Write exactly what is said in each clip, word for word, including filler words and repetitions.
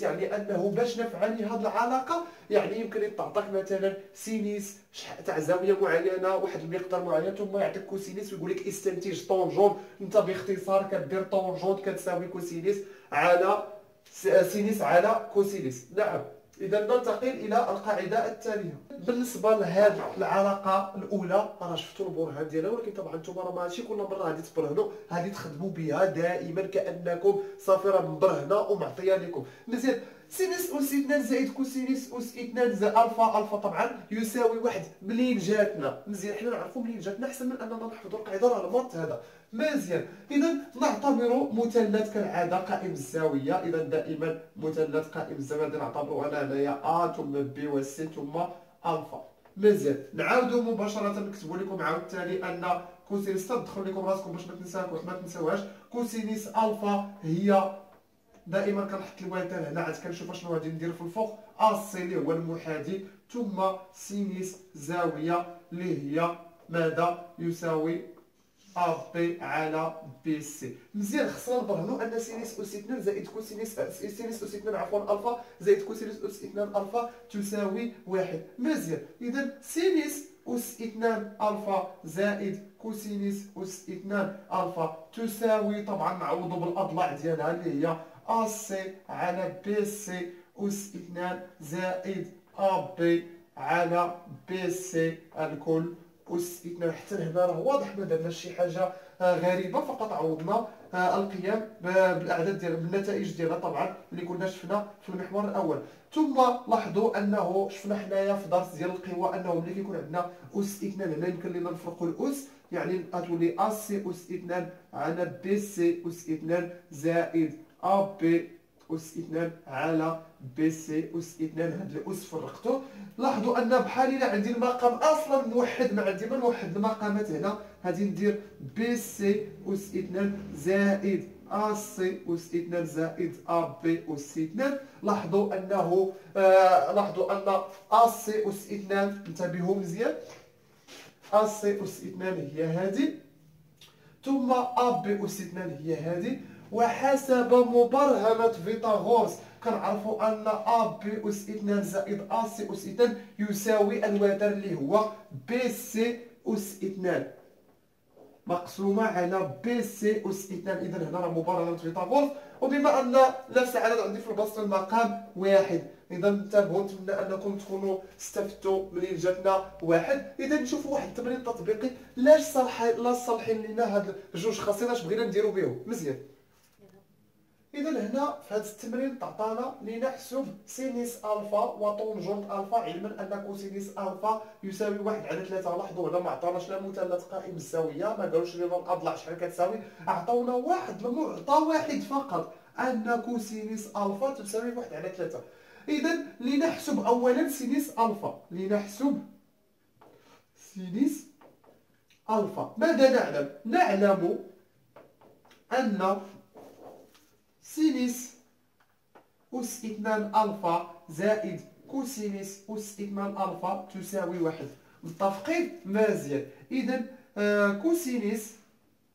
يعني انه باش نفعل هذه العلاقه يعني يمكن يتعطاك مثلا سينيس تاع زاويه معينه واحد المقدار معين ثم يعطيك كوسينيس ويقول لك استنتج طونجون. انت باختصار كدير طونجون كتساوي كوسينيس على سينيس على كوسينيس. نعم اذا ننتقل الى القاعده التاليه بالنسبه لهذه العلاقه الاولى. راه شفتوا البرهان ديالها ولكن طبعا نتوما راه ماشي كل مره غادي تبرهنوا، هذه تخدموا بها دائما كانكم صافي راه مبرهنه ومعطيه لكم. مزيان سينس أس اثنان زائد كوسينس أس اثنان زائد ألفا. ألفا طبعا يساوي واحد. منين جاتنا؟ مزيان حنا نعرفوا منين جاتنا أحسن من أننا نحفظوا القاعدة راه المرت هذا. مزيان إذا نعتبر مثلث كالعادة قائم الزاوية. إذا دائما مثلث قائم الزاوية غادي نعتبروا أنا هنايا أ ثم بي و سي ثم ألفا. مزيان نعاودوا مباشرة نكتبوا لكم عاوتاني أن كوسينس تدخل لكم راسكم باش ما تنساوهاش ما تنساوهاش. كوسينس ألفا هي دائما كنحط الوالدان هنا عاد كنشوف اشنو غادي ندير في الفوق. السي اللي هو المحاذي ثم سينيس زاويه اللي هي ماذا يساوي ا بي على بي سي. مزيان خصنا نبرهنوا ان سينيس اس اثنان زائد كوسينيس سينيس اس اثنان عفوا الفا زائد كوسينيس اس اثنان الفا تساوي واحد. مزيان اذا سينيس اس اثنان الفا زائد كوسينيس اس اثنان الفا تساوي طبعا نعوضوا بالاضلاع ديالها اللي هي أ سي على بي سي أس اثنان زائد أ بي على بي سي الكل أس اثنان. حتى هنا راه واضح ما درناش شي حاجة غريبة، فقط عوضنا القيام بالأعداد ديالها بالنتائج ديالها طبعا اللي كنا شفنا في المحور الأول. ثم لاحظوا أنه شفنا حنايا في درس ديال القوى أنه ملي كيكون عندنا أس اثنان هنا يمكن لينا نفرقوا الأس يعني غتولي أ سي أس اثنان على بي سي أس اثنان زائد أ بي أس اثنان على بي سي أس اثنان. هاد الأس فرقته. لاحظوا أن بحال إلا عندي المقام أصلا نوحد ما عندي ما نوحد المقامات هنا غادي ندير بي سي أس اثنان زائد أ سي أس اثنان زائد أ بي أس اثنان. لاحظوا أنه آه لاحظوا أن أ سي أس اثنان انتبهوا مزيان أ سي أس اثنان هي هادي ثم أ بي أس اثنان هي هادي. وحسب مبرهنة فيثاغورس كنعرفوا ان أ بي أس اثنان زائد أ سي أس اثنان يساوي الوتر اللي هو بي سي أس اثنان مقسومة على بي سي أس اثنان. إذا هنا راه مبرهنة فيثاغورس وبما أن نفس العدد عندي في البسط المقام واحد. إذا انتبهوا نتمنى أنكم تكونوا استفدتوا منين جاتنا واحد. إذا نشوفوا واحد التمرين تطبيقي لاش صالحين لا صالحين لينا هاد جوج خاصيناش بغينا نديرو بيهم. مزيان إذا هنا في هذا التمرين تعطانا لنحسب سينيس ألفا وطونجونت ألفا علما أن كوسينيس ألفا يساوي واحد على ثلاثة. لاحظوا هنا ما عطاوناش لا مثلث قائم الزاوية ما قالوش لنا الأضلاع شحال كتساوي، عطاونا واحد المعطى واحد فقط أن كوسينيس ألفا تساوي واحد على ثلاثة. إذا لنحسب أولا سينيس ألفا لنحسب سينيس ألفا. ماذا نعلم؟ نعلم أن سينيس أس اثنان ألفا زائد كوسينيس أس اثنان ألفا تساوي واحد. متفقين؟ مزيان. إذا آه كوسينيس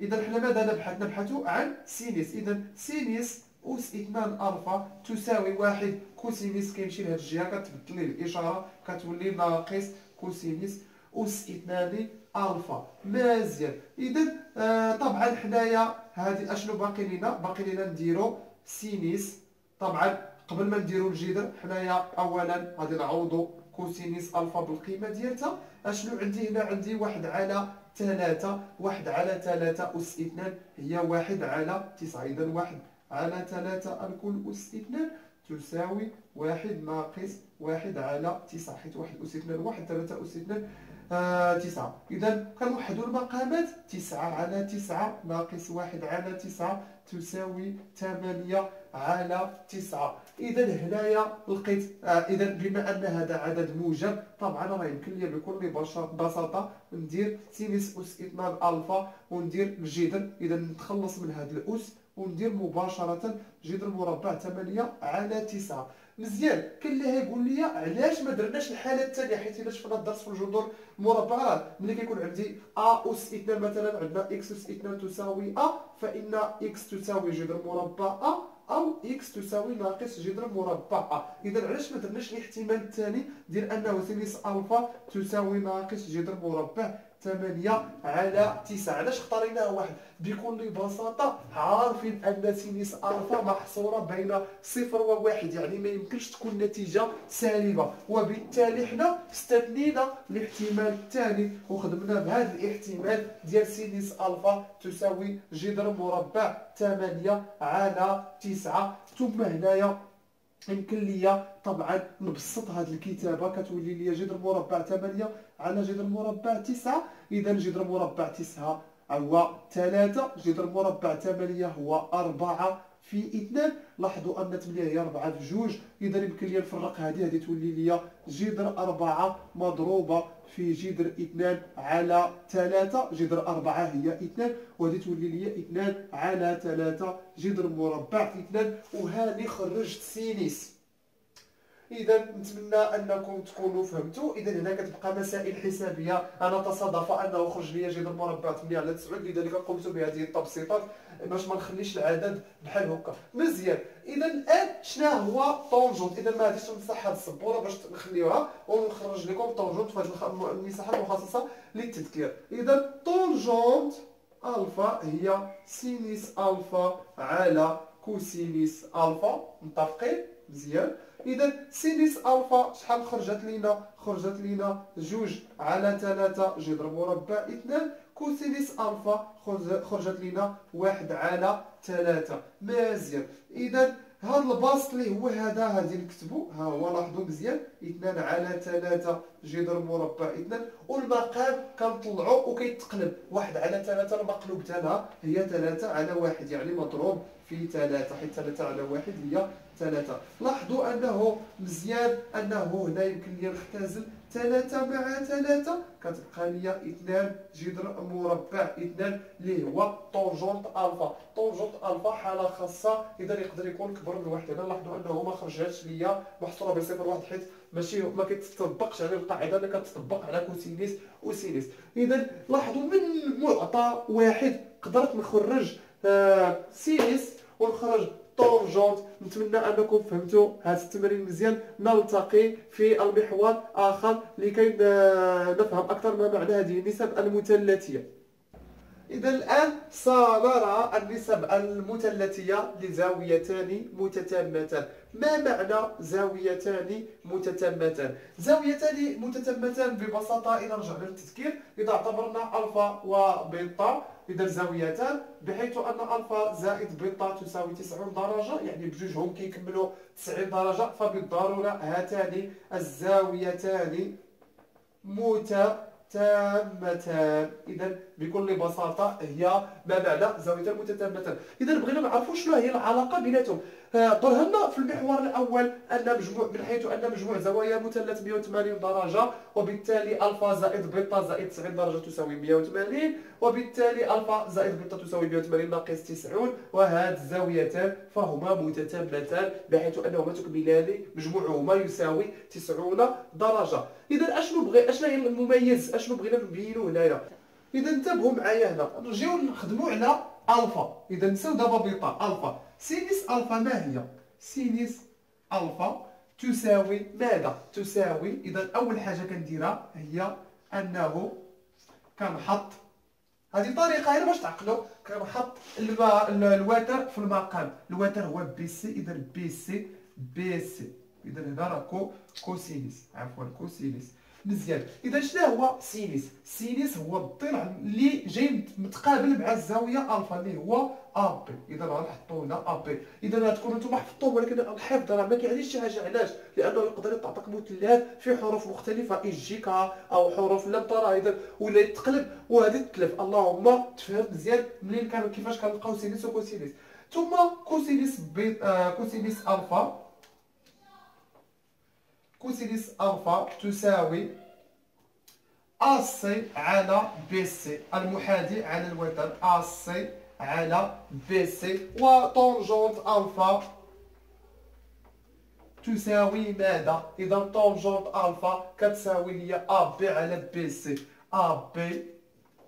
إذا حنا ماذا نبحث؟ نبحث عن سينيس. إذا سينيس أس اثنان ألفا تساوي واحد. كوسينيس كيمشي لهاد الجهة كتبدل الإشارة كتولي ناقص كوسينيس أس اثنان ألفا. مزيان. إذا آه طبعا حنايا هادي اشنو باقي لينا؟ باقي لينا نديرو سينيس. طبعا قبل ما نديرو الجذر حنايا اولا غادي نعوضو كوسينيس الفا بالقيمه ديالتها. اشنو عندي هنا؟ عندي واحد على ثلاثة. واحد على ثلاثة أس اثنان هي واحد على تسعة. اذا واحد على ثلاثة الكل أس اثنان تساوي واحد ناقص واحد على تسعة حيت واحد أس اثنان واحد ثلاثة أس اثنان آه تسعة. إذا كنوحدو المقامات تسعة على تسعة ناقص واحد على تسعة تساوي ثمانية على تسعة. إذا هنايا لقيت آه إذا بما أن هذا عدد موجب طبعا راه يمكن لي بكل بساطة ندير سينيس أس اثنان ألفا وندير الجذر. إذا نتخلص من هاد الأس وندير مباشرة جذر مربع ثمانية على تسعة. مزيان كاين اللي هيقول لي علاش ما درناش الحاله الثانيه حيت الا شفنا الدرس في الجذور مربعات ملي كيكون عندي ا اس اثنان مثلا عندنا اكس اس اثنان تساوي ا فان اكس تساوي جذر مربع ا او اكس تساوي ناقص جذر مربع. اذا علاش ما درناش الاحتمال الثاني ديال انه سينيس الفا تساوي ناقص جذر مربع ثمانية على تسعة؟ علاش اختاريناها واحد؟ بكل بساطه عارفين ان سينيس الفا محصوره بين صفر وواحد، يعني ما يمكنش تكون نتيجه سالبه، وبالتالي حنا استثنينا الاحتمال الثاني وخدمنا بهذا الاحتمال ديال سينيس الفا تساوي جذر مربع ثمانية على تسعة. ثم هنايا يمكن ليا طبعا نبسط هذه الكتابه، كتولي لي جذر مربع ثمانية على جذر مربع تسعة. اذا جذر مربع تسعة هو ثلاثة، جذر مربع ثمانية هو أربعة في اثنين. لاحظوا ان ثمانية هي أربعة في جوج، اذا يمكن لي نفرق هذه، هذه تولي لي جذر أربعة مضروبه في جذر اثنين على ثلاثة، جذر أربعة هي اثنين، وهذه تولي لي اثنين على ثلاثة جذر مربع اثنين، وهاني خرجت سينيس. اذا نتمنى انكم تكونوا فهمتوا. اذا هنا كتبقى مسائل حسابيه، انا تصادف انه خرج لي جذر مربع ثمانية على تسعة، لذلك قمت بهذه التبسيطات باش ما نخليش العدد بحال هكا مزيان. اذا الان شنو هو طونجونت؟ اذا ما غاديش نمسح هذه السبوره باش نخليوها ونخرج لكم طونجونت في هذه المساحه المخصصه للتذكير. اذا طونجونت الفا هي سينيس الفا على كوسينيس الفا، متفقين مزيان؟ اذا سينيس الفا شحال خرجت لينا؟ خرجت لينا جوج على ثلاثة جذر مربع اثنين. كوسينيس الفا خرجت لينا واحد على ثلاثة، مزيان. اذا هذا البسط اللي هو هذا غادي نكتبو، ها هو لاحظوا مزيان، اثنين على ثلاثة جذر مربع اثنين، والمقام كنطلعو وكيتقلب، واحد على ثلاثة المقلوب ديالها هي ثلاثة على واحد، يعني مضروب في ثلاثة، حيت ثلاثة على واحد هي ثلاثة. لاحظوا انه مزيان انه هنا يمكن لي نختزل ثلاثة مع ثلاثة، كتبقى لي اثنين جذر مربع اثنين اللي هو طونجونت الفا. طونجونت الفا حاله خاصه، اذا يقدر يكون كبر من واحد. هنا لاحظوا انه ما خرجتش ليا محصوره بصفر واحد، حيت ماشي ما كتطبقش على القاعده اللي كتطبق على كوسينيس وسينيس. اذا لاحظوا من معطى واحد قدرت نخرج آه سينيس ونخرج طونجونت. نتمنى انكم فهمتوا هذا التمرين مزيان. نلتقي في المحور اخر لكي نفهم اكثر ما معنى هذه النسب المثلثيه. اذا الان سنرى النسب المثلثيه لزاويتان متتامتان. ما معنى زاويتان متتامتان؟ زاويتان متتامتان ببساطه، الى رجعنا للتذكير، اذا اعتبرنا الفا وبيتا، إذا زاويتان بحيث أن ألفا زائد بيتا تساوي تسعين درجة، يعني بجوجهم كيكملوا تسعين درجة، فبالضرورة هاتان الزاويتان متتامتان. إذا بكل بساطة هي ما معنى زاويتان متتامتان. إذا بغينا نعرفوا شنو هي العلاقة بيناتهم. ظهرنا في المحور الأول أن مجموع من حيث أن مجموع زوايا مثلث مئة وثمانين درجة، وبالتالي ألفا زائد بيتا زائد تسعين درجة تساوي مئة وثمانين، وبالتالي ألفا زائد بيتا تساوي مئة وثمانين ناقص تسعين، وهاد الزاويتان فهما متتامتان بحيث أنهما تكملان مجموعهما يساوي تسعين درجة. إذا أشنو بغي أشنو هي المميز؟ أشنو بغينا نبينو هنايا؟ إذا انتبهوا معايا هنا، نرجعو نخدمو على ألفا. إذا نساو دابا بيتا. ألفا سينيس الفا ما هي؟ سينيس الفا تساوي ماذا؟ تساوي، اذا اول حاجه كنديرها هي انه كنحط، هذه طريقه غير باش تعقلوا، كنحط الوتر في المقام. الوتر هو بي سي، اذا بي سي بي سي، اذا هنا راه كو كوسينيس، عفوا كوسينيس، مزيان. اذا شنو هو سينيس؟ سينيس هو الضلع اللي جاي متقابل مع الزاويه الفا اللي هو ابي. اذا غنحطو هنا ابي. اذا تكونوا نتوما حفظتوه، ولكن الحفظ راه ما كيعنيش شي حاجه. علاش؟ لانه يقدر يعطيك مثلث في حروف مختلفه، اي جي كا او حروف لم ترى، اذا ولا يتقلب وهذه تتلف. اللهم تفهم مزيان منين كان كيفاش كنلقاو سينيس وكوسينيس. ثم كوسينيس بي... آه كوسينيس الفا كوسينيس الفا تساوي اسي على بي سي، المحاذي على الوتر، اسي على بي سي. وطونجونت الفا تساوي ماذا؟ اذا طونجونت الفا كتساوي لي ابي على بي سي، ابي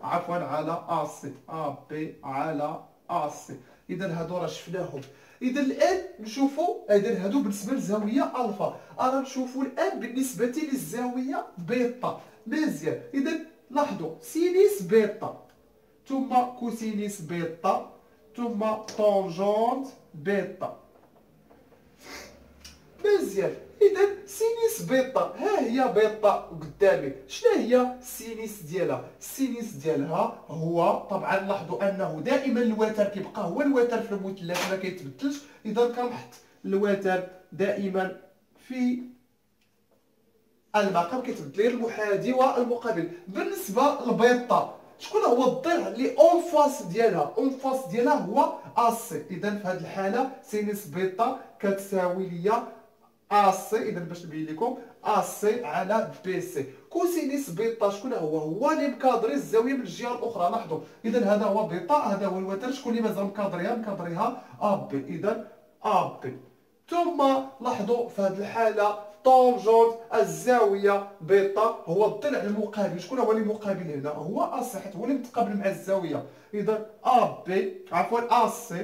عفوا على اسي، ابي على اسي. اذا هادو راه شفناهم. اذا الان نشوفوا اذا هادو بالنسبه للزاويه الفا. انا نشوفوا الان بالنسبه للزاويه بيتا مزيان. اذا لاحظوا سينيس بيتا ثم كوسينيس بيتا ثم طونجونت بيتا مزيان. اذا سينيس بيتا ها هي بيتا قدامي. شنو هي السينيس ديالها؟ السينيس ديالها هو طبعا لاحظوا انه دائما الوتر كيبقى هو الوتر في المثلث ما كيتبدلش. اذا كنحط الوتر دائما في المقام كيتبدل المحادي والمقابل. بالنسبه لبيتا شكون هو الضلع اللي اون فاس ديالها؟ اون فاس ديالها هو اسي. اذا في هذه الحاله سينيس بيتا كتساوي ليا أس. إذا باش نبين لكم أس على بي سي. كوسينيس بيتا شكون هو؟ هو اللي مكادري الزاوية من الجهة الأخرى. لاحظوا إذا هذا هو بيتا، هذا هو الوتر. شكون اللي مازال مكادريها؟ مكادريها أبي. إذا أبي. ثم لاحظوا في هذه الحالة طونجونت الزاوية بيتا هو الضلع المقابل. شكون هو اللي مقابل هنا؟ هو أس حيت هو اللي متقابل مع الزاوية. إذا أبي عفوا أس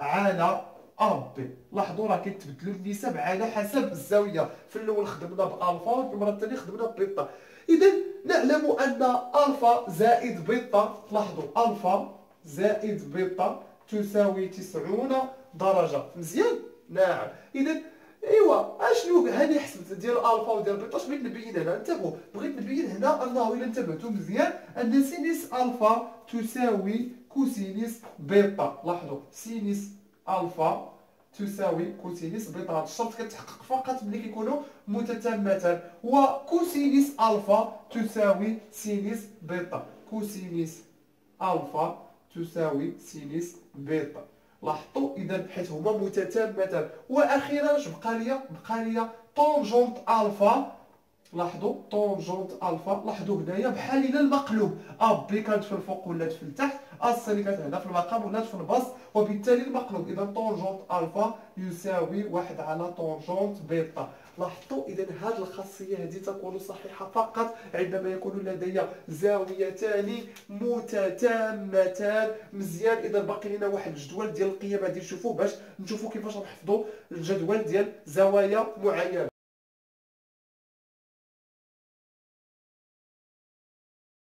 على أبي. لاحظوا راه كيتبدلوا النسب على حسب الزاويه. في الاول خدمنا بالفا وفي المره الثانيه خدمنا بيتا. اذا نعلم ان الفا زائد بيتا، لاحظوا الفا زائد بيتا تساوي تسعين درجه. مزيان؟ نعم. اذا ايوا اشنو هذه حسبه ديال الفا وديال بيتا؟ اش بغيت نبين هنا؟ انتبهوا، بغيت نبين هنا انه الا انتبهتوا مزيان ان سينيس الفا تساوي كوسينيس بيتا. لاحظوا سينيس الفا تساوي كوسينيس بيتا. هذا الشرط كتحقق فقط ملي كيكونوا متتامتان. وكوسينيس الفا تساوي سينيس بيتا. كوسينيس الفا تساوي سينيس بيتا. لاحظوا اذا حيت هما متتامتان. واخيرا اش بقى ليا؟ بقى ليا طونجونت الفا. لاحظوا طونجونت الفا، لاحظوا هنايا بحال الى المقلوب، ابي كانت في الفوق ولات في التحت، اس اللي كانت هنا في المقام ولات في البسط، وبالتالي المقلوب. اذا طونجونت الفا يساوي واحد على طونجونت بيتا. لاحظوا اذا هذه الخاصيه هذه تكون صحيحه فقط عندما يكون لدي زاويتان متتامتان. مزيان. اذا باقي لنا واحد الجدول ديال القيم غادي نشوفوه باش نشوفوا كيفاش نحفظوا الجدول ديال زوايا معينه.